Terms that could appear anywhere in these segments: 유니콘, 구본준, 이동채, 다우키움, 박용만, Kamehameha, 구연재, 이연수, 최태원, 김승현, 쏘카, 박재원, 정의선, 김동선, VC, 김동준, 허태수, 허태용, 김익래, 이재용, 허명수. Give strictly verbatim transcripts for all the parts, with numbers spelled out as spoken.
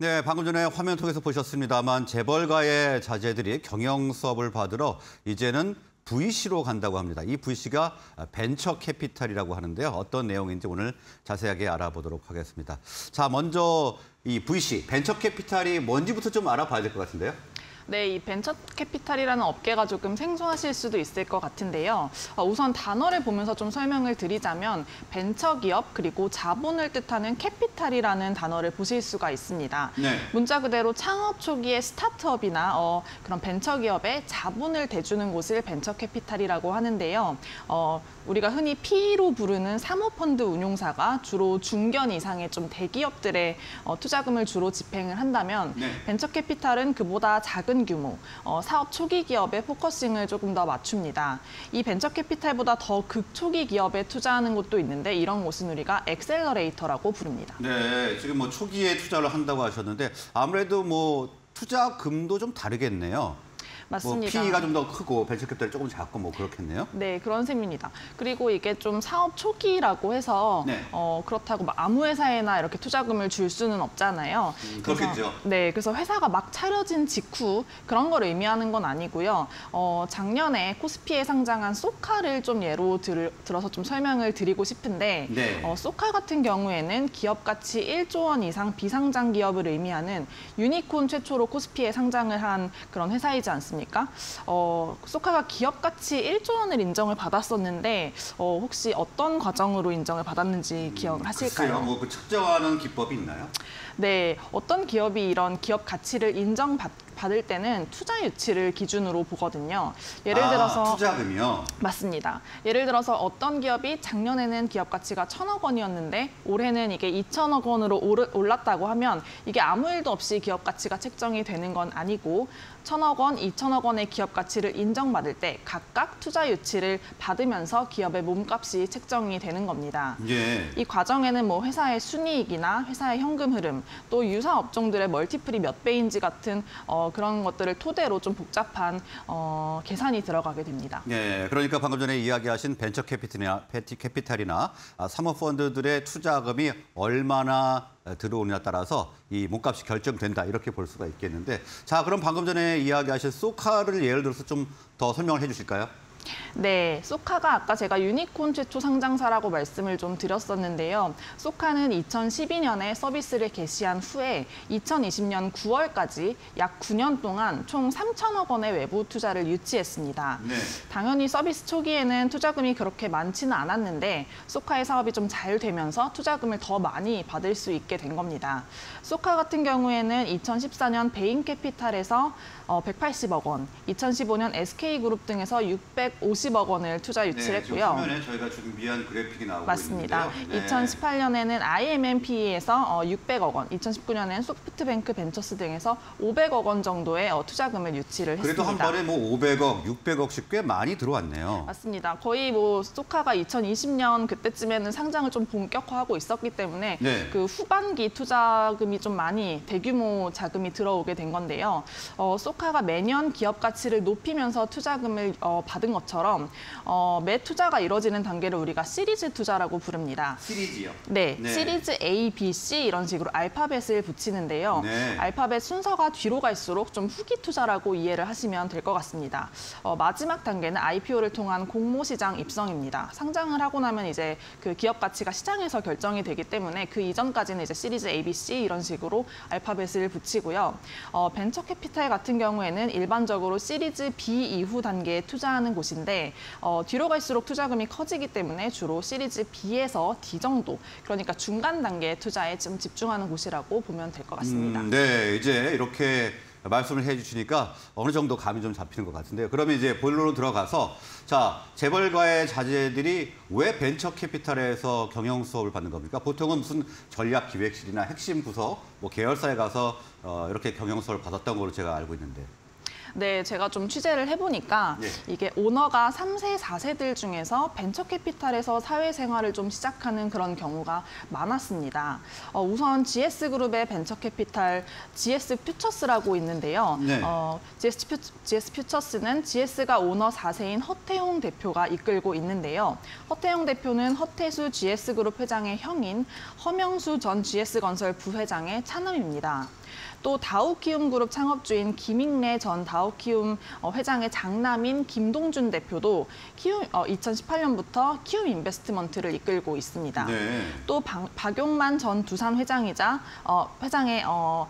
네, 방금 전에 화면 통해서 보셨습니다만 재벌가의 자제들이 경영 수업을 받으러 이제는 브이씨로 간다고 합니다. 이 브이씨가 벤처 캐피탈이라고 하는데요. 어떤 내용인지 오늘 자세하게 알아보도록 하겠습니다. 자, 먼저 이 브이씨, 벤처 캐피탈이 뭔지부터 좀 알아봐야 될 것 같은데요. 네, 이 벤처 캐피탈이라는 업계가 조금 생소하실 수도 있을 것 같은데요. 우선 단어를 보면서 좀 설명을 드리자면 벤처 기업 그리고 자본을 뜻하는 캐피탈이라는 단어를 보실 수가 있습니다. 네. 문자 그대로 창업 초기의 스타트업이나 어, 그런 벤처 기업에 자본을 대주는 곳을 벤처 캐피탈이라고 하는데요. 어, 우리가 흔히 피이로 부르는 사모펀드 운용사가 주로 중견 이상의 좀 대기업들의 어, 투자금을 주로 집행을 한다면 네. 벤처 캐피탈은 그보다 작은 규모, 어, 사업 초기 기업에 포커싱을 조금 더 맞춥니다. 이 벤처 캐피탈보다 더 극초기 기업에 투자하는 곳도 있는데 이런 곳은 우리가 엑셀러레이터라고 부릅니다. 네, 지금 뭐 초기에 투자를 한다고 하셨는데 아무래도 뭐 투자금도 좀 다르겠네요. 맞습니다. 뭐 피이가 좀 더 크고 벤처캐피탈이 조금 작고 뭐 그렇겠네요. 네, 그런 셈입니다. 그리고 이게 좀 사업 초기라고 해서 네. 어, 그렇다고 막 아무 회사에나 이렇게 투자금을 줄 수는 없잖아요. 음, 그래서, 그렇겠죠. 네, 그래서 회사가 막 차려진 직후 그런 걸 의미하는 건 아니고요. 어, 작년에 코스피에 상장한 쏘카를 좀 예로 들, 들어서 좀 설명을 드리고 싶은데 네. 어, 쏘카 같은 경우에는 기업 가치 일조 원 이상 비상장 기업을 의미하는 유니콘 최초로 코스피에 상장을 한 그런 회사이지 않습니까? 어, 쏘카가 기업 가치 일조 원을 인정을 받았었는데 어, 혹시 어떤 과정으로 인정을 받았는지 기억을 하실까요? 글쎄요, 뭐 그 측정하는 기법이 있나요? 네, 어떤 기업이 이런 기업 가치를 인정받 받을 때는 투자 유치를 기준으로 보거든요. 예를 아, 들어서 투자금이요? 맞습니다. 예를 들어서 어떤 기업이 작년에는 기업 가치가 천억 원이었는데 올해는 이게 이천억 원으로 올랐다고 하면 이게 아무 일도 없이 기업 가치가 책정이 되는 건 아니고 천억 원, 이천억 원의 기업 가치를 인정받을 때 각각 투자 유치를 받으면서 기업의 몸값이 책정이 되는 겁니다. 예. 이 과정에는 뭐 회사의 순이익이나 회사의 현금 흐름, 또 유사 업종들의 멀티플이 몇 배인지 같은 어, 그런 것들을 토대로 좀 복잡한 어, 계산이 들어가게 됩니다. 네, 그러니까 방금 전에 이야기하신 벤처 캐피탈이나, 캐피탈이나 사모펀드들의 투자금이 얼마나 들어오느냐 따라서 이 몸값이 결정된다 이렇게 볼 수가 있겠는데 자, 그럼 방금 전에 이야기하신 쏘카를 예를 들어서 좀 더 설명을 해주실까요? 네, 쏘카가 아까 제가 유니콘 최초 상장사라고 말씀을 좀 드렸었는데요. 쏘카는 이천십이 년에 서비스를 개시한 후에 이천이십 년 구월까지 약 구 년 동안 총 삼천억 원의 외부 투자를 유치했습니다. 네. 당연히 서비스 초기에는 투자금이 그렇게 많지는 않았는데 쏘카의 사업이 좀 잘 되면서 투자금을 더 많이 받을 수 있게 된 겁니다. 쏘카 같은 경우에는 이천십사 년 베인캐피탈에서 백팔십억 원, 이천십오 년 에스케이그룹 등에서 육백오십억 원을 투자 유치했고요. 네, 화면에 저희가 준비한 그래픽이 나오고 맞습니다. 있는데요. 네. 이천십팔 년에는 아이엠엠피이에서 육백억 원, 이천십구 년에는 소프트뱅크 벤처스 등에서 오백억 원 정도의 투자금을 유치를 그래도 했습니다. 그래도 한 번에 뭐 오백억, 육백억씩 꽤 많이 들어왔네요. 맞습니다. 거의 뭐 쏘카가 이천이십 년 그때쯤에는 상장을 좀 본격화하고 있었기 때문에 네. 그 후반기 투자금이 좀 많이 대규모 자금이 들어오게 된 건데요. 어, 쏘카가 매년 기업 가치를 높이면서 투자금을 어, 받은 것처럼 어, 매 투자가 이루어지는 단계를 우리가 시리즈 투자라고 부릅니다. 시리즈요? 네, 네. 시리즈 A, B, C 이런 식으로 알파벳을 붙이는데요. 네. 알파벳 순서가 뒤로 갈수록 좀 후기 투자라고 이해를 하시면 될 것 같습니다. 어, 마지막 단계는 아이피오를 통한 공모시장 입성입니다. 상장을 하고 나면 이제 그 기업 가치가 시장에서 결정이 되기 때문에 그 이전까지는 이제 시리즈 A, B, C 이런 식으로 알파벳을 붙이고요. 어, 벤처 캐피탈 같은 경우에는 일반적으로 시리즈 B 이후 단계에 투자하는 곳인데 어, 뒤로 갈수록 투자금이 커지기 때문에 주로 시리즈 B에서 D 정도, 그러니까 중간 단계 투자에 좀 집중하는 곳이라고 보면 될 것 같습니다. 음, 네, 이제 이렇게 말씀을 해주시니까 어느 정도 감이 좀 잡히는 것 같은데요. 그러면 이제 본론으로 들어가서 자, 재벌가의 자제들이 왜 벤처 캐피탈에서 경영 수업을 받는 겁니까? 보통은 무슨 전략기획실이나 핵심 부서, 뭐 계열사에 가서 어, 이렇게 경영 수업을 받았던 걸로 제가 알고 있는데. 네, 제가 좀 취재를 해보니까 네. 이게 오너가 삼 세, 사 세들 중에서 벤처 캐피탈에서 사회생활을 좀 시작하는 그런 경우가 많았습니다. 어, 우선 지에스그룹의 벤처 캐피탈 지에스퓨처스라고 있는데요. 네. 어, 지에스퓨처스는 지에스가 오너 사 세인 허태용 대표가 이끌고 있는데요. 허태용 대표는 허태수 지에스그룹 회장의 형인 허명수 전 지에스건설 부회장의 차남입니다. 또 다우키움 그룹 창업주인 김익래 전 다우키움 회장의 장남인 김동준 대표도 키움, 어, 이천십팔 년부터 키움 인베스트먼트를 이끌고 있습니다. 네. 또 박, 박용만 전 두산 회장이자 어, 회장의 어,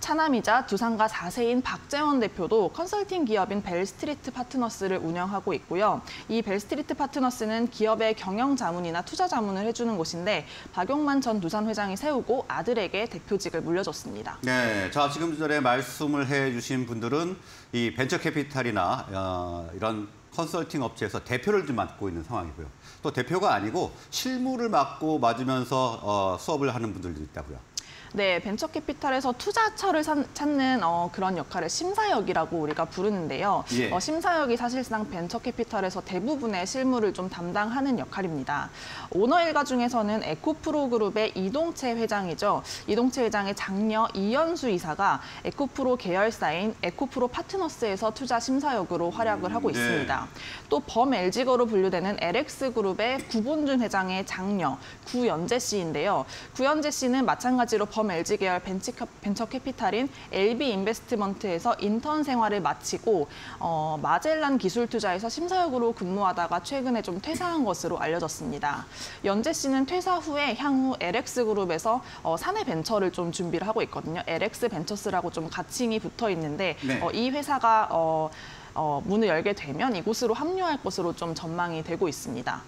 차남이자 두산과 사세인 박재원 대표도 컨설팅 기업인 벨스트리트 파트너스를 운영하고 있고요. 이 벨스트리트 파트너스는 기업의 경영 자문이나 투자 자문을 해주는 곳인데 박용만 전 두산 회장이 세우고 아들에게 대표직을 물려줬습니다. 네, 자 지금 전에 말씀을 해주신 분들은 이 벤처 캐피탈이나 어, 이런 컨설팅 업체에서 대표를 좀 맡고 있는 상황이고요. 또 대표가 아니고 실무를 맡고 맞으면서 어, 수업을 하는 분들도 있다고요. 네, 벤처캐피탈에서 투자처를 산, 찾는 어, 그런 역할을 심사역이라고 우리가 부르는데요. 예. 어, 심사역이 사실상 벤처캐피탈에서 대부분의 실무를 좀 담당하는 역할입니다. 오너 일가 중에서는 에코프로그룹의 이동채 회장이죠. 이동채 회장의 장녀 이연수 이사가 에코프로 계열사인 에코프로 파트너스에서 투자 심사역으로 활약을 하고 음, 네. 있습니다. 또 범엘지거로 분류되는 엘엑스그룹의 구본준 회장의 장녀 구연재 씨인데요. 구연재 씨는 마찬가지로 범엘지 계열 벤처 캐피탈인 엘비인베스트먼트에서 인턴 생활을 마치고 어, 마젤란 기술투자에서 심사역으로 근무하다가 최근에 좀 퇴사한 것으로 알려졌습니다. 연재 씨는 퇴사 후에 향후 엘엑스그룹에서 어, 사내 벤처를 좀 준비를 하고 있거든요. 엘엑스벤처스라고 좀 가칭이 붙어 있는데 네. 어, 이 회사가 어, 어, 문을 열게 되면 이곳으로 합류할 것으로 좀 전망이 되고 있습니다.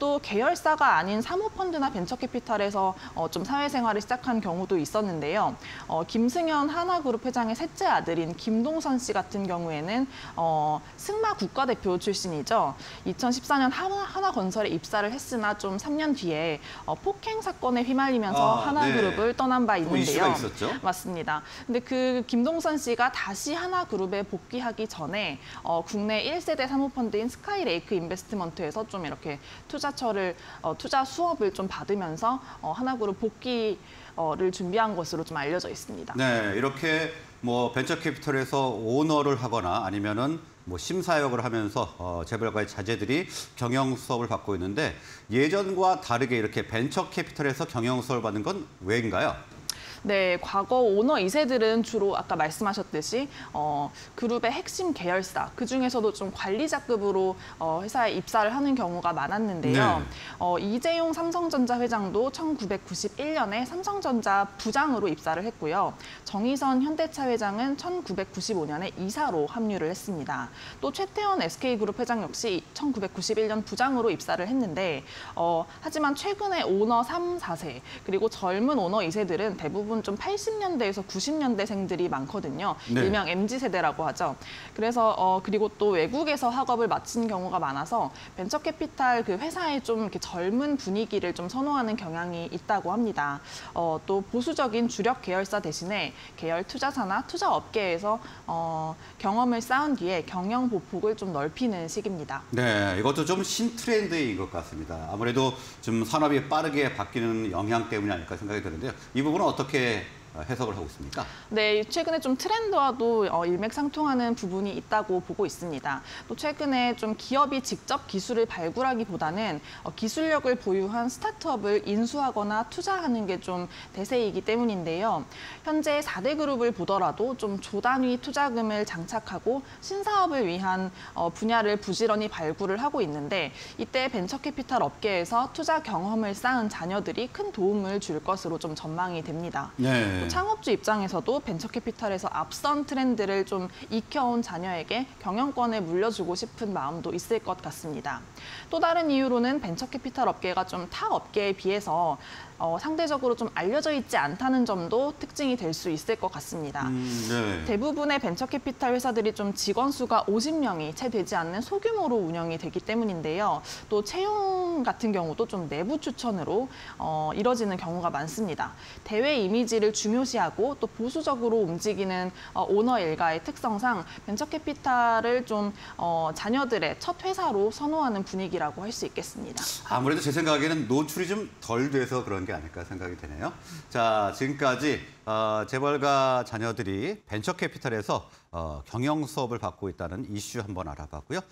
또 계열사가 아닌 사모펀드나 벤처캐피탈에서 어, 좀 사회생활을 시작한 경우도 있었는데요. 어, 김승현 하나그룹 회장의 셋째 아들인 김동선 씨 같은 경우에는 어, 승마 국가대표 출신이죠. 이천십사 년 하나건설에 입사를 했으나 좀 삼 년 뒤에 어, 폭행 사건에 휘말리면서 아, 하나그룹을 네. 떠난 바 있는데요. 이슈가 있었죠? 맞습니다. 근데 그 김동선 씨가 다시 하나그룹에 복귀하기 전에 어, 국내 일 세대 사모펀드인 스카이레이크 인베스트먼트에서 좀 이렇게 투자 투자처를 어, 투자 수업을 좀 받으면서 어, 하나그룹 복귀를 준비한 것으로 좀 알려져 있습니다. 네, 이렇게 뭐 벤처캐피털에서 오너를 하거나 아니면은 뭐 심사역을 하면서 어, 재벌가의 자제들이 경영 수업을 받고 있는데 예전과 다르게 이렇게 벤처캐피털에서 경영 수업을 받는 건 왜인가요? 네, 과거 오너 이 세들은 주로 아까 말씀하셨듯이 어, 그룹의 핵심 계열사, 그중에서도 좀 관리자급으로 어, 회사에 입사를 하는 경우가 많았는데요. 네. 어, 이재용 삼성전자 회장도 천구백구십일 년에 삼성전자 부장으로 입사를 했고요. 정의선 현대차 회장은 천구백구십오 년에 이사로 합류를 했습니다. 또 최태원 에스케이그룹 회장 역시 천구백구십일 년 부장으로 입사를 했는데 어, 하지만 최근에 오너 삼, 사세 그리고 젊은 오너 이 세들은 대부분 좀 팔십 년대에서 구십 년대생들이 많거든요. 네. 일명 엠지 세대라고 하죠. 그래서 어 그리고 또 외국에서 학업을 마친 경우가 많아서 벤처캐피탈 그 회사에 좀 이렇게 젊은 분위기를 좀 선호하는 경향이 있다고 합니다. 어 또 보수적인 주력 계열사 대신에 계열 투자사나 투자 업계에서 어 경험을 쌓은 뒤에 경영 보폭을 좀 넓히는 식입니다. 네, 이것도 좀 신트렌드인 것 같습니다. 아무래도 좀 산업이 빠르게 바뀌는 영향 때문이 아닐까 생각이 드는데요. 이 부분은 어떻게 해석을 하고 있습니까? 네, 최근에 좀 트렌드와도 일맥상통하는 부분이 있다고 보고 있습니다. 또 최근에 좀 기업이 직접 기술을 발굴하기보다는 기술력을 보유한 스타트업을 인수하거나 투자하는 게 좀 대세이기 때문인데요. 현재 사 대 그룹을 보더라도 좀 조단위 투자금을 장착하고 신사업을 위한 분야를 부지런히 발굴을 하고 있는데 이때 벤처캐피탈 업계에서 투자 경험을 쌓은 자녀들이 큰 도움을 줄 것으로 좀 전망이 됩니다. 네. 창업주 입장에서도 벤처캐피탈에서 앞선 트렌드를 좀 익혀온 자녀에게 경영권을 물려주고 싶은 마음도 있을 것 같습니다. 또 다른 이유로는 벤처캐피탈 업계가 좀 타 업계에 비해서 어, 상대적으로 좀 알려져 있지 않다는 점도 특징이 될 수 있을 것 같습니다. 음, 네. 대부분의 벤처캐피탈 회사들이 좀 직원 수가 오십 명이 채 되지 않는 소규모로 운영이 되기 때문인데요. 또 채용 같은 경우도 좀 내부 추천으로 어, 이뤄지는 경우가 많습니다. 대외 이미지를 중요시하고 또 보수적으로 움직이는 어, 오너 일가의 특성상 벤처캐피탈을 좀 어, 자녀들의 첫 회사로 선호하는 분위기라고 할 수 있겠습니다. 아무래도 제 생각에는 노출이 좀 덜 돼서 그런 게 아닐까 생각이 되네요. 자, 지금까지 어, 재벌가 자녀들이 벤처캐피탈에서 어, 경영 수업을 받고 있다는 이슈 한번 알아봤고요.